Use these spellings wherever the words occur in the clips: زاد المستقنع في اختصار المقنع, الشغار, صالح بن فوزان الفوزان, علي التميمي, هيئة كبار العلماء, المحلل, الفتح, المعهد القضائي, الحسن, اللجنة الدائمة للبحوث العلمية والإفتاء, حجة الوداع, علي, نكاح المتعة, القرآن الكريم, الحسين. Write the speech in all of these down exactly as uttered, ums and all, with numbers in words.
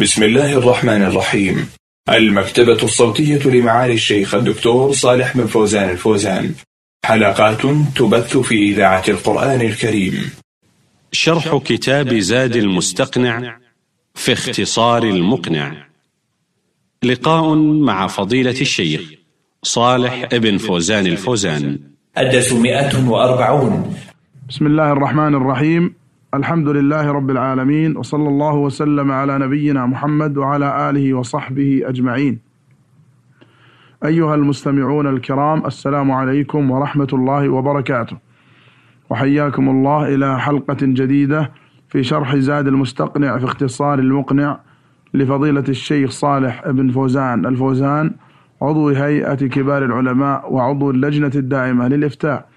بسم الله الرحمن الرحيم. المكتبة الصوتية لمعالي الشيخ الدكتور صالح بن فوزان الفوزان، حلقات تبث في إذاعة القرآن الكريم. شرح كتاب زاد المستقنع في اختصار المقنع، لقاء مع فضيلة الشيخ صالح بن فوزان الفوزان، الدرس مئة وأربعون. بسم الله الرحمن الرحيم، الحمد لله رب العالمين، وصلى الله وسلم على نبينا محمد وعلى آله وصحبه أجمعين. أيها المستمعون الكرام، السلام عليكم ورحمة الله وبركاته، وحياكم الله إلى حلقة جديدة في شرح زاد المستقنع في اختصار المقنع لفضيلة الشيخ صالح بن فوزان الفوزان، عضو هيئة كبار العلماء وعضو اللجنة الداعمة للإفتاء.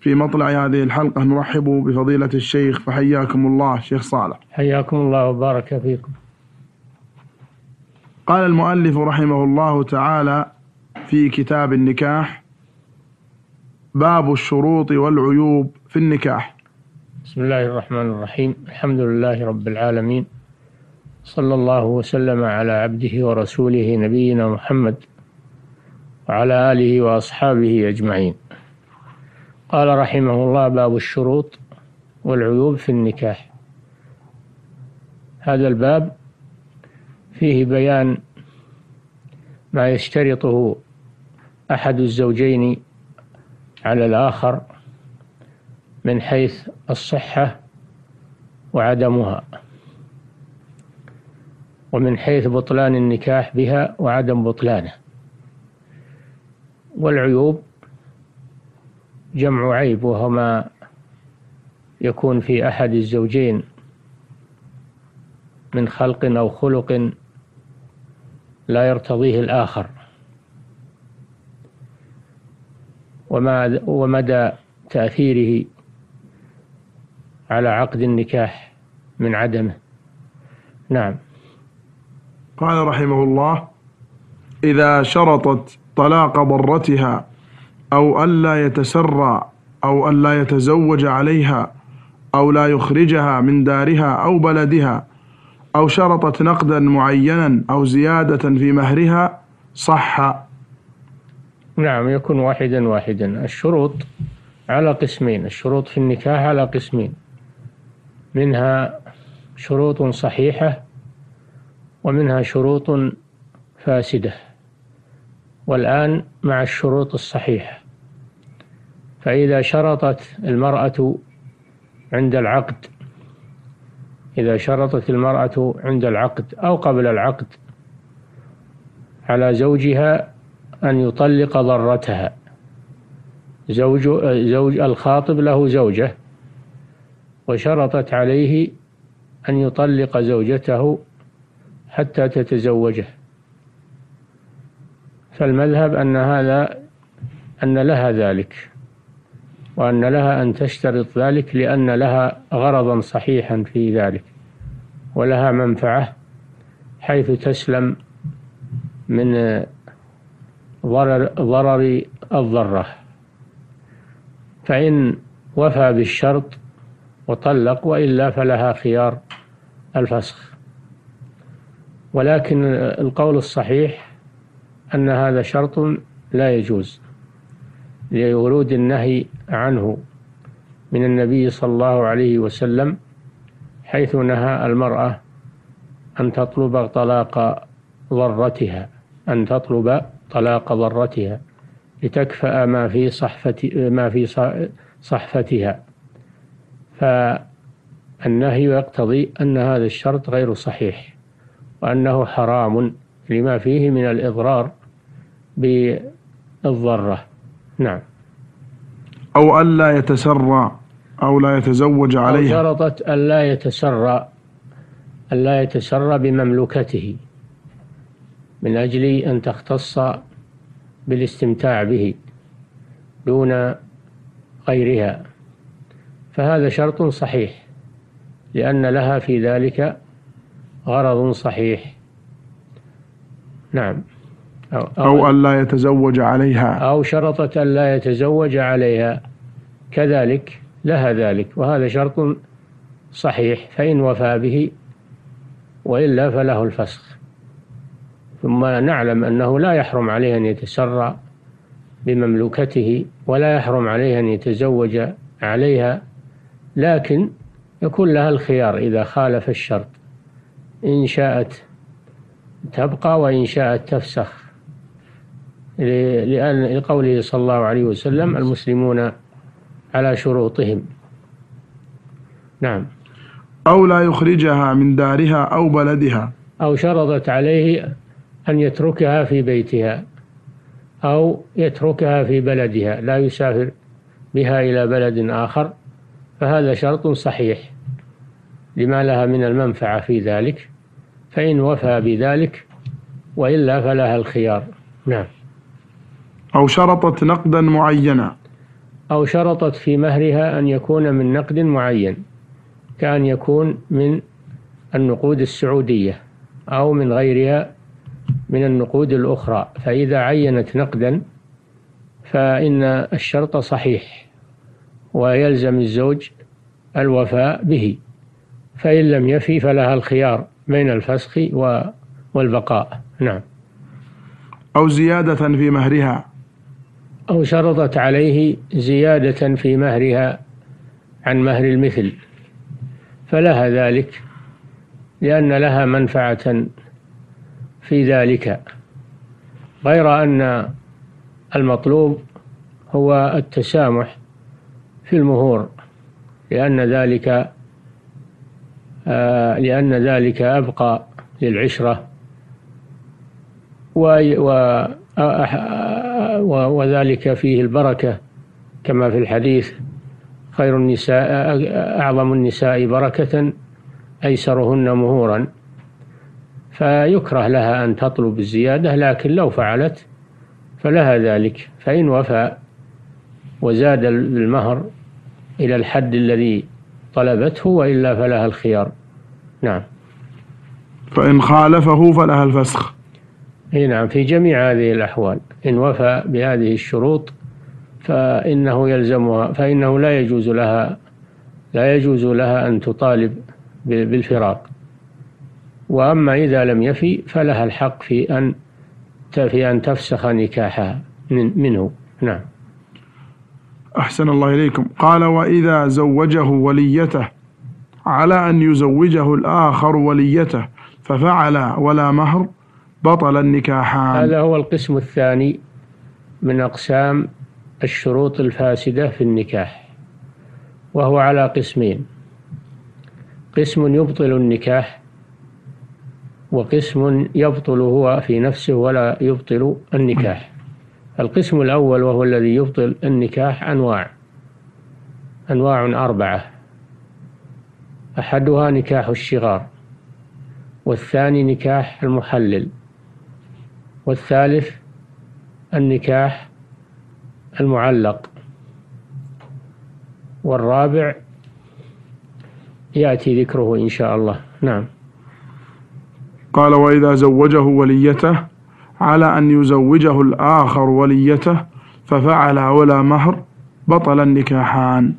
في مطلع هذه الحلقة نرحب بفضيلة الشيخ، فحياكم الله شيخ صالح. حياكم الله وبارك فيكم. قال المؤلف رحمه الله تعالى في كتاب النكاح: باب الشروط والعيوب في النكاح. بسم الله الرحمن الرحيم، الحمد لله رب العالمين، صلى الله وسلم على عبده ورسوله نبينا محمد وعلى آله وأصحابه أجمعين. قال رحمه الله: باب الشروط والعيوب في النكاح. هذا الباب فيه بيان ما يشترطه أحد الزوجين على الآخر من حيث الصحة وعدمها، ومن حيث بطلان النكاح بها وعدم بطلانه. والعيوب جمع عيب، وهو ما يكون في أحد الزوجين من خلق أو خلق لا يرتضيه الآخر، ومدى تأثيره على عقد النكاح من عدمه. نعم. قال رحمه الله: إذا شرطت طلاق ضرتها أو ألا يتسرى أو ألا يتزوج عليها أو لا يخرجها من دارها أو بلدها، أو شرطت نقدا معينا أو زيادة في مهرها صح. نعم، يكون واحدا واحدا. الشروط على قسمين، الشروط في النكاح على قسمين، منها شروط صحيحة ومنها شروط فاسدة. والآن مع الشروط الصحيحة. فإذا شرطت المرأة عند العقد، إذا شرطت المرأة عند العقد أو قبل العقد على زوجها أن يطلق ضرتها، زوج زوج الخاطب له زوجة، وشرطت عليه أن يطلق زوجته حتى تتزوجه، فالمذهب أن هذا أن لها ذلك، وأن لها أن تشترط ذلك، لأن لها غرضا صحيحا في ذلك، ولها منفعة حيث تسلم من ضرر, ضرر الضرة. فإن وفى بالشرط وطلق، وإلا فلها خيار الفسخ. ولكن القول الصحيح أن هذا شرط لا يجوز، لورود النهي عنه من النبي صلى الله عليه وسلم، حيث نهى المرأة أن تطلب طلاق ضرتها، أن تطلب طلاق ضرتها لتكفأ ما في صحفة ما في صحفتها. فالنهي يقتضي أن هذا الشرط غير صحيح، وأنه حرام لما فيه من الإضرار بالضرة. نعم. أو ألا يتسرى أو لا يتزوج عليها. أو شرطت ألا يتسرى، ألا يتسرى بمملكته، من أجل أن تختص بالاستمتاع به دون غيرها، فهذا شرط صحيح، لأن لها في ذلك غرض صحيح. نعم. أو, أو أن لا يتزوج عليها، أو شرطت أن لا يتزوج عليها، كذلك لها ذلك، وهذا شرط صحيح، فإن وفى به وإلا فله الفسخ. ثم نعلم أنه لا يحرم عليه أن يتسرى بمملوكته ولا يحرم عليه أن يتزوج عليها، لكن يكون لها الخيار إذا خالف الشرط، إن شاءت تبقى وإن شاءت تفسخ، لأن لقوله صلى الله عليه وسلم المسلمون على شروطهم. نعم. أو لا يخرجها من دارها أو بلدها، أو شرطت عليه أن يتركها في بيتها أو يتركها في بلدها، لا يسافر بها إلى بلد آخر، فهذا شرط صحيح لما لها من المنفعة في ذلك، فإن وفى بذلك وإلا فلها الخيار. نعم. أو شرطت نقدا معينا، أو شرطت في مهرها أن يكون من نقد معين، كأن يكون من النقود السعودية أو من غيرها من النقود الأخرى، فإذا عينت نقدا فإن الشرط صحيح ويلزم الزوج الوفاء به، فإن لم يفي فلها الخيار بين الفسخ والبقاء. نعم. أو زيادة في مهرها، أو شرطت عليه زيادة في مهرها عن مهر المثل، فلها ذلك لأن لها منفعة في ذلك، غير أن المطلوب هو التسامح في المهور، لأن ذلك لأن ذلك أبقى للعشرة، وذلك فيه البركة كما في الحديث: خير النساء أعظم النساء بركة أيسرهن مهورا. فيكره لها أن تطلب الزيادة، لكن لو فعلت فلها ذلك، فإن وفى وزاد المهر إلى الحد الذي طلبته وإلا فلها الخيار. نعم. فإن خالفه فلها الفسخ. نعم، في جميع هذه الأحوال إن وفى بهذه الشروط فإنه يلزمها، فإنه لا يجوز لها لا يجوز لها أن تطالب بالفراق. وأما إذا لم يفي فلها الحق في أن في أن تفسخ نكاحها منه. نعم. أحسن الله إليكم. قال: وإذا زوجه وليته على أن يزوجه الآخر وليته ففعل ولا مهر بطل النكاحان. هذا هو القسم الثاني من أقسام الشروط الفاسدة في النكاح، وهو على قسمين: قسم يبطل النكاح، وقسم يبطل هو في نفسه ولا يبطل النكاح. القسم الأول وهو الذي يبطل النكاح أنواع أنواع أربعة: أحدها نكاح الشغار، والثاني نكاح المحلل، والثالث النكاح المعلق، والرابع يأتي ذكره إن شاء الله. نعم. قال: وإذا زوجه وليته على أن يزوجه الآخر وليته ففعل ولا مهر بطل النكاحان.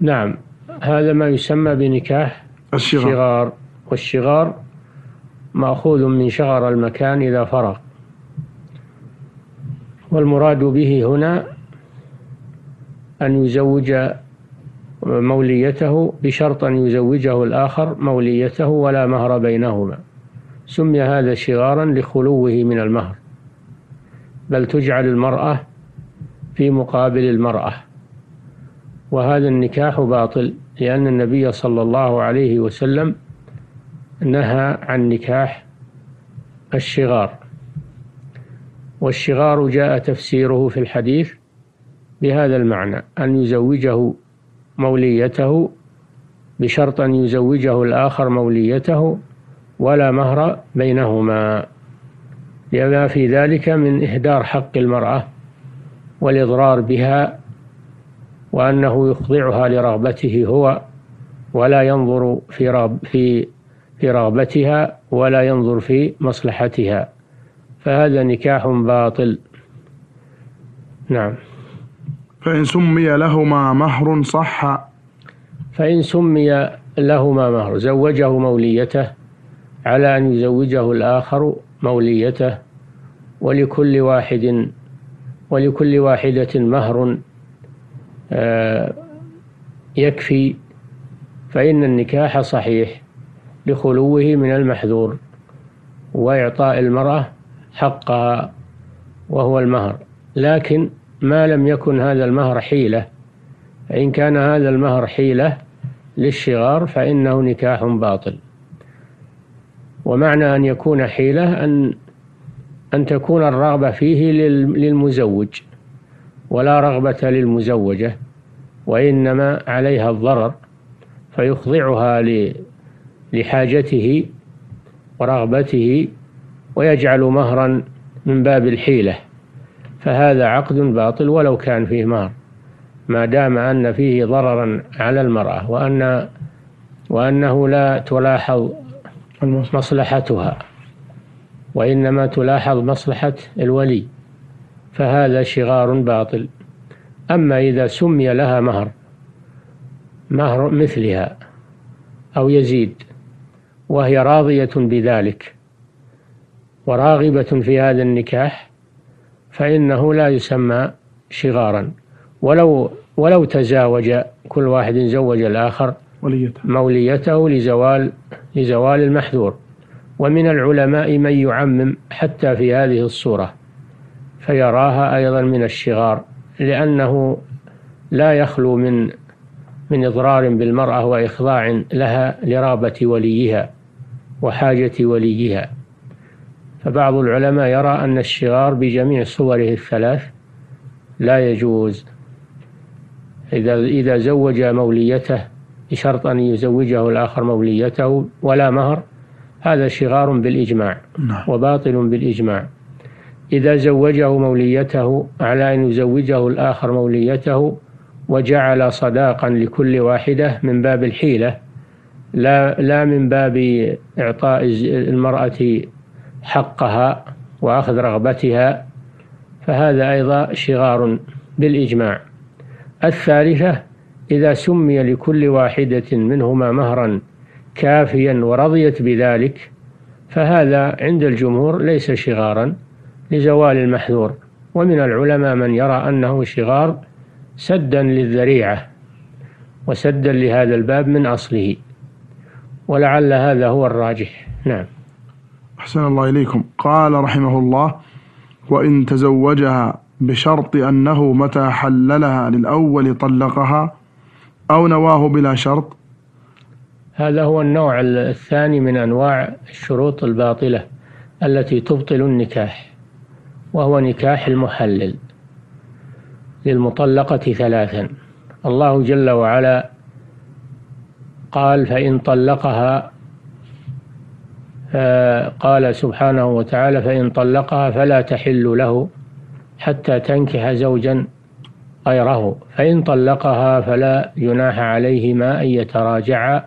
نعم، هذا ما يسمى بنكاح الشغار, الشغار. والشغار مأخوذ من شغر المكان إذا فرغ، والمراد به هنا أن يزوج موليته بشرط أن يزوجه الآخر موليته ولا مهر بينهما. سمي هذا شغارا لخلوه من المهر، بل تجعل المرأة في مقابل المرأة، وهذا النكاح باطل، لأن النبي صلى الله عليه وسلم نهى عن نكاح الشغار. والشغار جاء تفسيره في الحديث بهذا المعنى: أن يزوجه موليته بشرط أن يزوجه الآخر موليته ولا مهر بينهما، لما في ذلك من إهدار حق المرأة والإضرار بها، وأنه يخضعها لرغبته هو ولا ينظر في رغب في في رغبتها ولا ينظر في مصلحتها، فهذا نكاح باطل. نعم. فإن سمي لهما مهر صح. فإن سمي لهما مهر، زوجه موليته على أن يزوجه الآخر موليته، ولكل واحد ولكل واحدة مهر يكفي، فإن النكاح صحيح لخلوه من المحذور وإعطاء المرأة حقها وهو المهر، لكن ما لم يكن هذا المهر حيلة. إن كان هذا المهر حيلة للشغار فإنه نكاح باطل، ومعنى أن يكون حيلة أن أن تكون الرغبة فيه للمزوج ولا رغبة للمزوجة، وإنما عليها الضرر فيخضعها لحاجته ورغبته ويجعل مهرا من باب الحيلة، فهذا عقد باطل ولو كان فيه مهر، ما دام أن فيه ضررا على المرأة وأن وأنه لا تلاحظ مصلحتها وإنما تلاحظ مصلحة الولي، فهذا شغار باطل. أما إذا سمي لها مهر مهر مثلها أو يزيد وهي راضية بذلك وراغبة في هذا النكاح فإنه لا يسمى شغارا، ولو ولو تزاوج كل واحد زوج الآخر موليته لزوال لزوال المحذور. ومن العلماء من يعمم حتى في هذه الصورة فيراها أيضا من الشغار، لأنه لا يخلو من من إضرار بالمرأة وإخضاع لها لرغبة وليها وحاجة وليها. فبعض العلماء يرى أن الشغار بجميع صوره الثلاث لا يجوز. إذا إذا زوج موليته بشرط أن يزوجه الآخر موليته ولا مهر، هذا شغار بالإجماع وباطل بالإجماع. إذا زوجه موليته على أن يزوجه الآخر موليته وجعل صداقا لكل واحدة من باب الحيلة لا لا من باب إعطاء المرأة حقها وأخذ رغبتها، فهذا أيضا شغار بالإجماع. الثالثة إذا سمي لكل واحدة منهما مهرا كافيا ورضيت بذلك، فهذا عند الجمهور ليس شغارا لزوال المحذور. ومن العلماء من يرى أنه شغار سدا للذريعة وسدا لهذا الباب من أصله، ولعل هذا هو الراجح. نعم. أحسن الله إليكم. قال رحمه الله: وإن تزوجها بشرط أنه متى حللها للأول طلقها أو نواه بلا شرط. هذا هو النوع الثاني من أنواع الشروط الباطلة التي تبطل النكاح، وهو نكاح المحلل للمطلقة ثلاثا. الله جل وعلا قال: فإن طلقها، قال سبحانه وتعالى: فإن طلقها فلا تحل له حتى تنكح زوجا غيره، فإن طلقها فلا جناح عليهما أن يتراجعا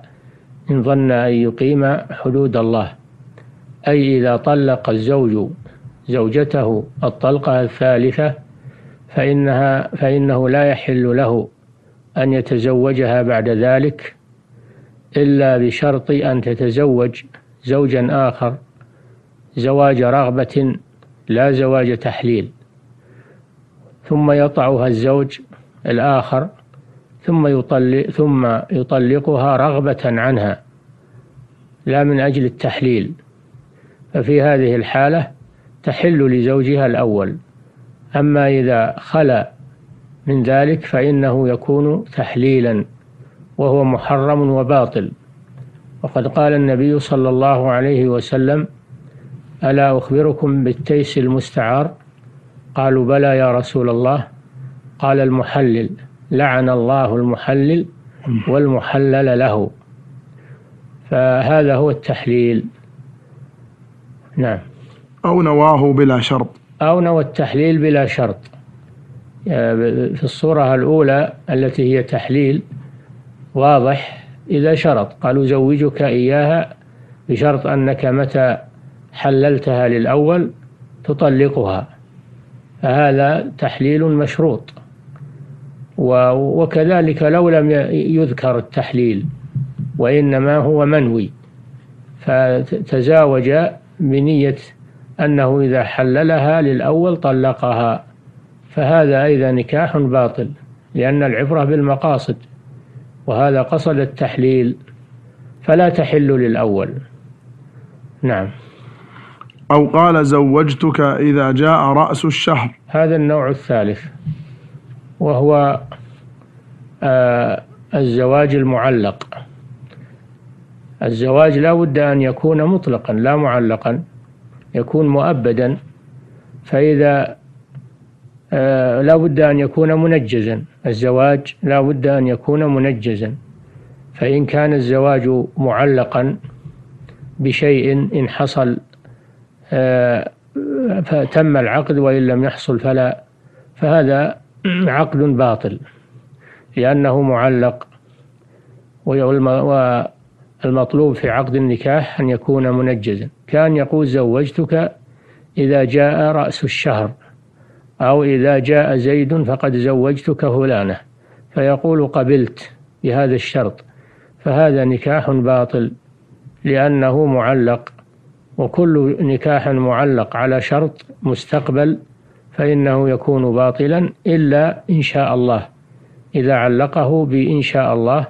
إن ظن أن يقيما حدود الله. أي إذا طلق الزوج زوجته الطلقة الثالثة فإنها فإنه لا يحل له أن يتزوجها بعد ذلك إلا بشرط أن تتزوج زوجا آخر زواج رغبة لا زواج تحليل، ثم يطعها الزوج الآخر ثم يطلق ثم يطلقها رغبة عنها لا من أجل التحليل، ففي هذه الحالة تحل لزوجها الأول. أما إذا خلا من ذلك فإنه يكون تحليلا وهو محرم وباطل. وقد قال النبي صلى الله عليه وسلم: ألا أخبركم بالتيس المستعار؟ قالوا: بلى يا رسول الله. قال: المحلل، لعن الله المحلل والمحلل له. فهذا هو التحليل. نعم. أو نواه بلا شرط. أو نوى التحليل بلا شرط. في الصورة الأولى التي هي تحليل واضح إذا شرط، قالوا: زوجك إياها بشرط أنك متى حللتها للأول تطلقها، فهذا تحليل مشروط. وكذلك لو لم يذكر التحليل وإنما هو منوي، فتزاوج بنية أنه إذا حللها للأول طلقها، فهذا أيضا نكاح باطل، لأن العبرة بالمقاصد، وهذا قصد التحليل، فلا تحل للأول. نعم. أو قال زوجتك إذا جاء رأس الشهر. هذا النوع الثالث، وهو آه الزواج المعلق. الزواج لا بد أن يكون مطلقا لا معلقا، يكون مؤبدا، فإذا آه لا بد أن يكون منجزا، الزواج لا بد أن يكون منجزا، فإن كان الزواج معلقا بشيء إن حصل آه فتم العقد، وإن لم يحصل فلا، فهذا عقد باطل لأنه معلق، والمطلوب في عقد النكاح أن يكون منجزا. كان يقول زوجتك إذا جاء رأس الشهر، أو إذا جاء زيد فقد زوجتك فلانة، فيقول قبلت بهذا الشرط، فهذا نكاح باطل لأنه معلق، وكل نكاح معلق على شرط مستقبل فإنه يكون باطلا، إلا إن شاء الله، إذا علقه بإن شاء الله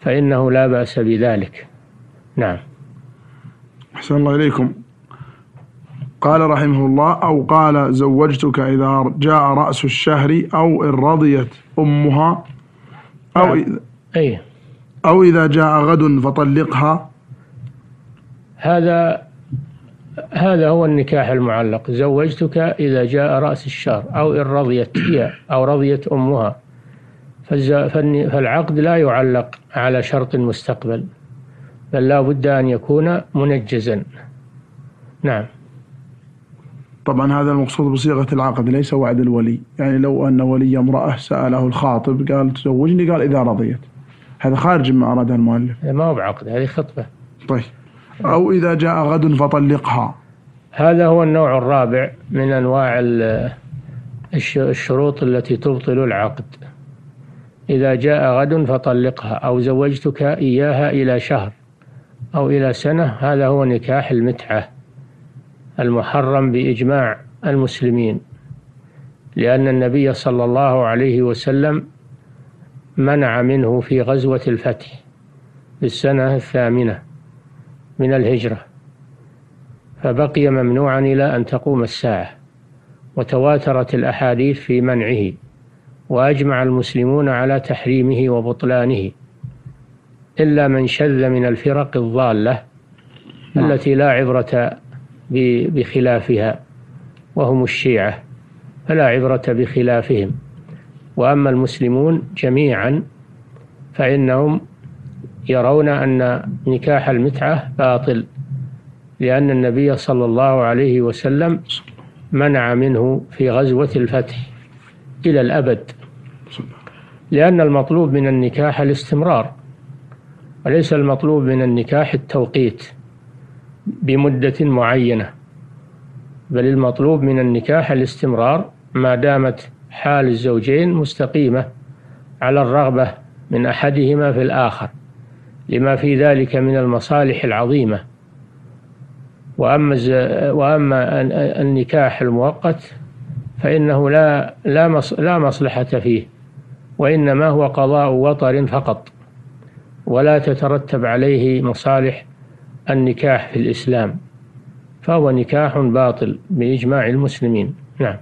فإنه لا بأس بذلك. نعم. أحسن الله إليكم. قال رحمه الله: أو قال زوجتك إذا جاء رأس الشهر، أو إن رضيت أمها، أو إذا, أيه. أو إذا جاء غد فطلقها. هذا هذا هو النكاح المعلق: زوجتك إذا جاء رأس الشهر، أو إن رضيت هي، أو رضيت أمها، فالعقد لا يعلق على شرط المستقبل، بل لا بد أن يكون منجزا. نعم. طبعا هذا المقصود بصيغة العقد، ليس وعد الولي، يعني لو أن ولي امرأة سأله الخاطب قال تزوجني، قال إذا رضيت، هذا خارج مما أراده المؤلف، ما هو بعقد، هذه خطبة. طيب. أو إذا جاء غد فطلقها. هذا هو النوع الرابع من أنواع الشروط التي تبطل العقد: إذا جاء غد فطلقها، أو زوجتك إياها إلى شهر أو إلى سنة. هذا هو نكاح المتعة المحرم بإجماع المسلمين، لأن النبي صلى الله عليه وسلم منع منه في غزوة الفتح في السنة الثامنة من الهجرة، فبقي ممنوعا إلى أن تقوم الساعة، وتواترت الأحاديث في منعه، وأجمع المسلمون على تحريمه وبطلانه، إلا من شذ من الفرق الضالة التي لا عبرة بخلافها، وهم الشيعة، فلا عبرة بخلافهم. وأما المسلمون جميعا فإنهم يرون أن نكاح المتعة باطل، لأن النبي صلى الله عليه وسلم منع منه في غزوة الفتح إلى الأبد، لأن المطلوب من النكاح الاستمرار، وليس المطلوب من النكاح التوقيت بمدة معينة، بل المطلوب من النكاح الاستمرار ما دامت حال الزوجين مستقيمة على الرغبة من أحدهما في الآخر، لما في ذلك من المصالح العظيمة. وأما وأما النكاح المؤقت فإنه لا لا لا مصلحة فيه، وإنما هو قضاء وطر فقط، ولا تترتب عليه مصالح النكاح في الإسلام، فهو نكاح باطل بإجماع المسلمين. نعم.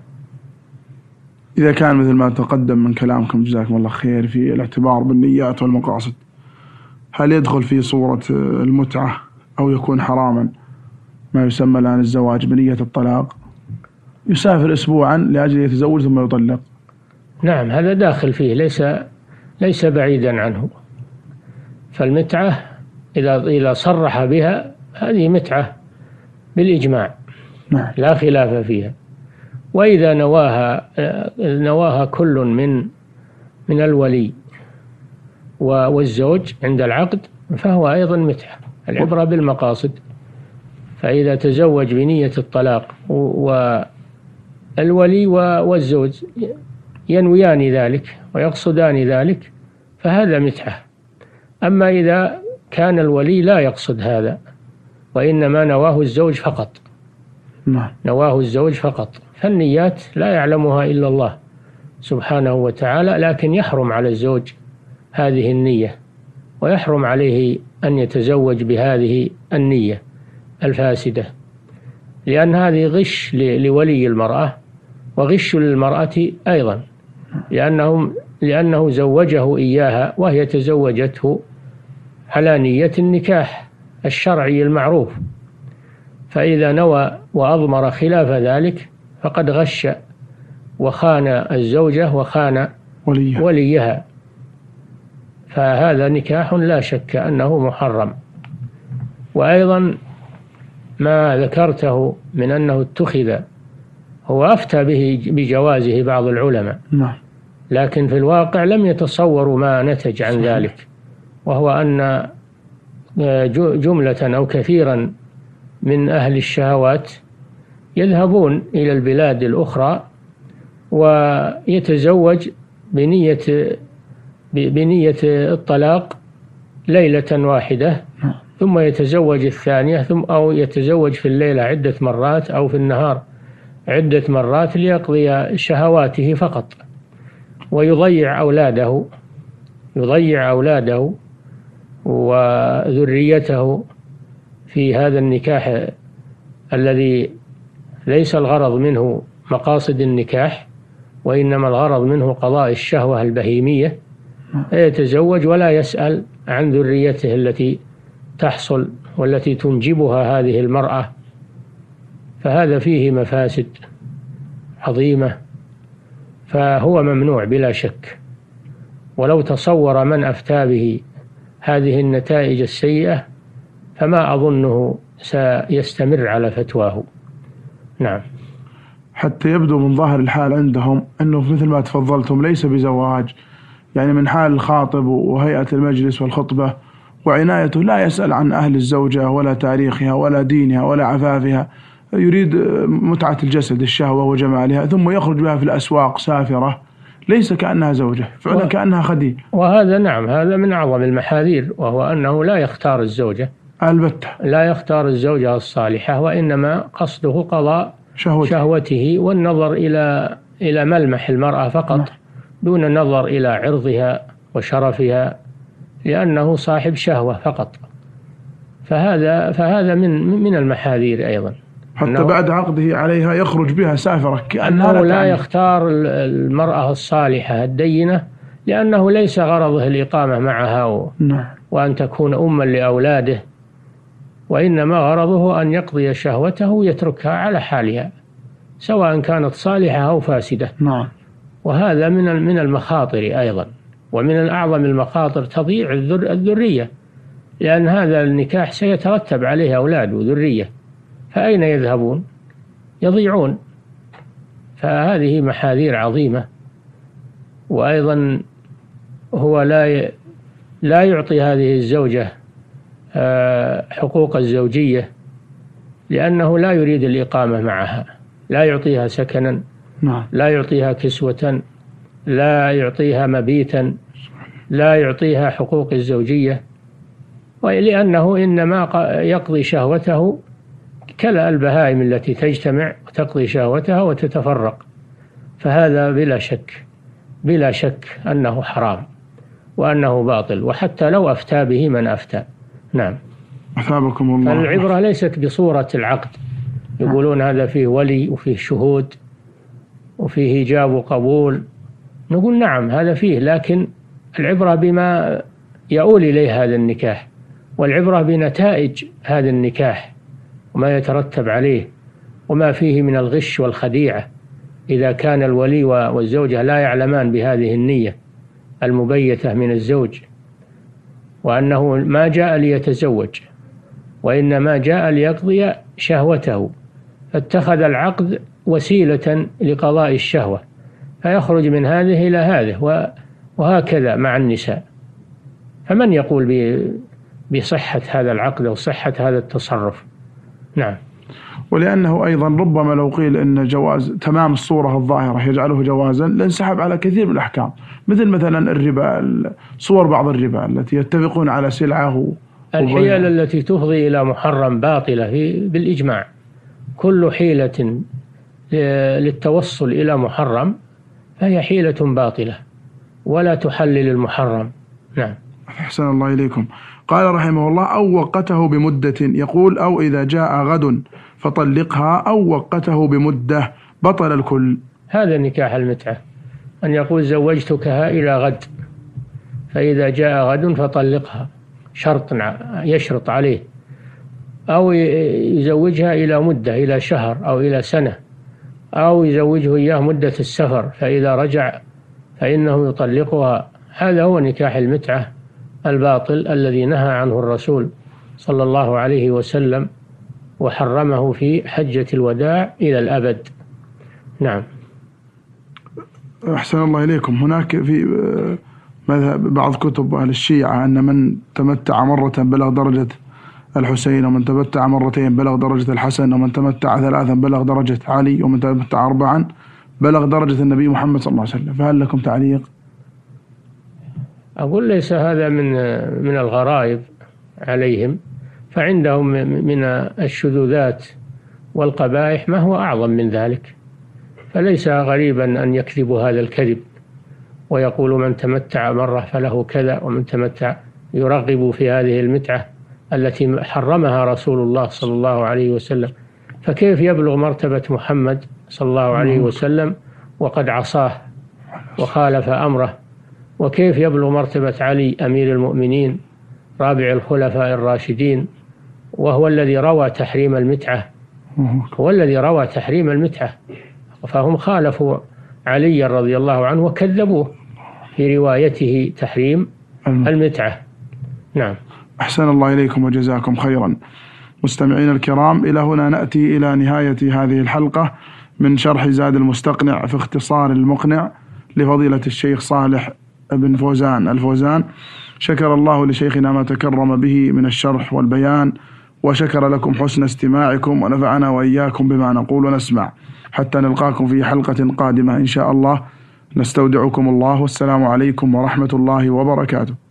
إذا كان مثل ما تقدم من كلامكم جزاكم الله خير في الاعتبار بالنيات والمقاصد، هل يدخل في صورة المتعة أو يكون حراما ما يسمى الآن الزواج بنية الطلاق؟ يسافر أسبوعا لأجل يتزوج ثم يطلق. نعم، هذا داخل فيه، ليس ليس بعيدا عنه. فالمتعة إذا إذا صرح بها هذه متعة بالإجماع، نعم، لا خلاف فيها. وإذا نواها نواها كل من من الولي والزوج عند العقد فهو أيضا متعة، العبرة بالمقاصد. فإذا تزوج بنية الطلاق والولي والزوج ينويان ذلك ويقصدان ذلك فهذا متعة. أما إذا كان الولي لا يقصد هذا، وإنما نواه الزوج فقط. نعم. نواه الزوج فقط. فالنيات لا يعلمها إلا الله سبحانه وتعالى، لكن يحرم على الزوج هذه النية، ويحرم عليه أن يتزوج بهذه النية الفاسدة، لأن هذه غش لولي المرأة وغش للمرأة أيضا، لأنهم لأنه زوجه إياها وهي تزوجته على نية النكاح الشرعي المعروف، فإذا نوى وأضمر خلاف ذلك فقد غش وخان الزوجة وخان وليها، فهذا نكاح لا شك أنه محرم. وأيضا ما ذكرته من أنه اتخذ، هو أفتى به بجوازه بعض العلماء، لكن في الواقع لم يتصوروا ما نتج عن ذلك، وهو أن جملة أو كثيرا من أهل الشهوات يذهبون إلى البلاد الأخرى ويتزوج بنية بنية الطلاق ليلة واحدة، ثم يتزوج الثانية، ثم أو يتزوج في الليلة عدة مرات أو في النهار عدة مرات ليقضي شهواته فقط، ويضيع أولاده يضيع أولاده وذريته في هذا النكاح الذي ليس الغرض منه مقاصد النكاح، وإنما الغرض منه قضاء الشهوة البهيمية، فيتزوج ولا يسأل عن ذريته التي تحصل والتي تنجبها هذه المرأة، فهذا فيه مفاسد عظيمة، فهو ممنوع بلا شك. ولو تصور من أفتى به هذه النتائج السيئة فما أظنه سيستمر على فتواه. نعم. حتى يبدو من ظاهر الحال عندهم أنه مثل ما تفضلتم ليس بزواج، يعني من حال الخاطب وهيئة المجلس والخطبة وعنايته لا يسأل عن أهل الزوجة ولا تاريخها ولا دينها ولا عفافها، يريد متعة الجسد الشهوة وجمالها، ثم يخرج بها في الأسواق سافرة ليس كأنها زوجة، فعلا كأنها خديم. وهذا نعم هذا من أعظم المحاذير، وهو أنه لا يختار الزوجة البتة، لا يختار الزوجة الصالحة، وإنما قصده قضاء شهوته, شهوته والنظر إلى إلى ملمح المرأة فقط، نعم. دون النظر إلى عرضها وشرفها، لأنه صاحب شهوة فقط. فهذا فهذا من من المحاذير أيضا، حتى بعد عقده عليها يخرج بها سافرة كأنها لا, لا يختار المرأة الصالحة الدينة، لأنه ليس غرضه الإقامة معها و... نعم. وأن تكون أما لأولاده، وإنما غرضه أن يقضي شهوته ويتركها على حالها سواء كانت صالحة أو فاسدة. نعم. وهذا من من المخاطر أيضا، ومن الأعظم المخاطر تضييع الذرية، لأن هذا النكاح سيترتب عليه أولاد وذرية، فأين يذهبون؟ يضيعون. فهذه محاذير عظيمة. وأيضا هو لا ي... لا يعطي هذه الزوجة حقوق الزوجية، لأنه لا يريد الإقامة معها، لا يعطيها سكنا، لا يعطيها كسوة، لا يعطيها مبيتا، لا يعطيها حقوق الزوجية، ولأنه إنما يقضي شهوته كلا البهائم التي تجتمع وتقضي شهوتها وتتفرق. فهذا بلا شك بلا شك أنه حرام وأنه باطل، وحتى لو أفتى به من أفتى. نعم. أثابكم الله. فالعبرة ليست بصورة العقد، يقولون هذا فيه ولي وفيه شهود وفيه إيجاب وقبول، نقول نعم هذا فيه، لكن العبرة بما يؤول إليه هذا النكاح، والعبرة بنتائج هذا النكاح وما يترتب عليه وما فيه من الغش والخديعة، إذا كان الولي والزوجة لا يعلمان بهذه النية المبيتة من الزوج، وأنه ما جاء ليتزوج وإنما جاء ليقضي شهوته، فاتخذ العقد وسيلة لقضاء الشهوة، فيخرج من هذه إلى هذه، وهكذا مع النساء. فمن يقول بصحة هذا العقد وصحة هذا التصرف؟ نعم. ولأنه أيضا ربما لو قيل أن جواز تمام الصورة الظاهرة يجعله جوازا لانسحب على كثير من الأحكام، مثل مثلا الربا، صور بعض الربا التي يتفقون على سلعة الحيل التي تفضي إلى محرم باطلة بالإجماع، كل حيلة للتوصل إلى محرم فهي حيلة باطلة ولا تحلل المحرم. نعم. أحسن الله إليكم. قال رحمه الله: أو وقته بمدة، يقول أو إذا جاء غد فطلقها، أو وقته بمدة بطل الكل. هذا نكاح المتعة، أن يقول زوجتكها إلى غد، فإذا جاء غد فطلقها، شرط يشرط عليه، أو يزوجها إلى مدة، إلى شهر أو إلى سنة، أو يزوجه إياه مدة السفر، فإذا رجع فإنه يطلقها. هذا هو نكاح المتعة الباطل الذي نهى عنه الرسول صلى الله عليه وسلم وحرمه في حجة الوداع إلى الأبد. نعم. أحسن الله إليكم. هناك في مذهب بعض كتب أهل الشيعة أن من تمتع مرة بلغ درجة الحسين، ومن تمتع مرتين بلغ درجة الحسن، ومن تمتع ثلاثا بلغ درجة علي، ومن تمتع أربعا بلغ درجة النبي محمد صلى الله عليه وسلم. فهل لكم تعليق؟ أقول ليس هذا من من الغرائب عليهم، فعندهم من الشذوذات والقبائح ما هو أعظم من ذلك، فليس غريبا أن يكذبوا هذا الكذب ويقول من تمتع مرة فله كذا، ومن تمتع، يرغب في هذه المتعة التي حرمها رسول الله صلى الله عليه وسلم، فكيف يبلغ مرتبة محمد صلى الله عليه وسلم وقد عصاه وخالف أمره، وكيف يبلغ مرتبة علي أمير المؤمنين رابع الخلفاء الراشدين، وهو الذي روى تحريم المتعة، هو الذي روى تحريم المتعة، فهم خالفوا علي رضي الله عنه وكذبوه في روايته تحريم المتعة. نعم. أحسن الله إليكم وجزاكم خيرا. مستمعينا الكرام، إلى هنا نأتي إلى نهاية هذه الحلقة من شرح زاد المستقنع في اختصار المقنع لفضيلة الشيخ صالح بن فوزان الفوزان. شكر الله لشيخنا ما تكرم به من الشرح والبيان، وشكر لكم حسن استماعكم، ونفعنا وإياكم بما نقول ونسمع، حتى نلقاكم في حلقة قادمة إن شاء الله. نستودعكم الله، والسلام عليكم ورحمة الله وبركاته.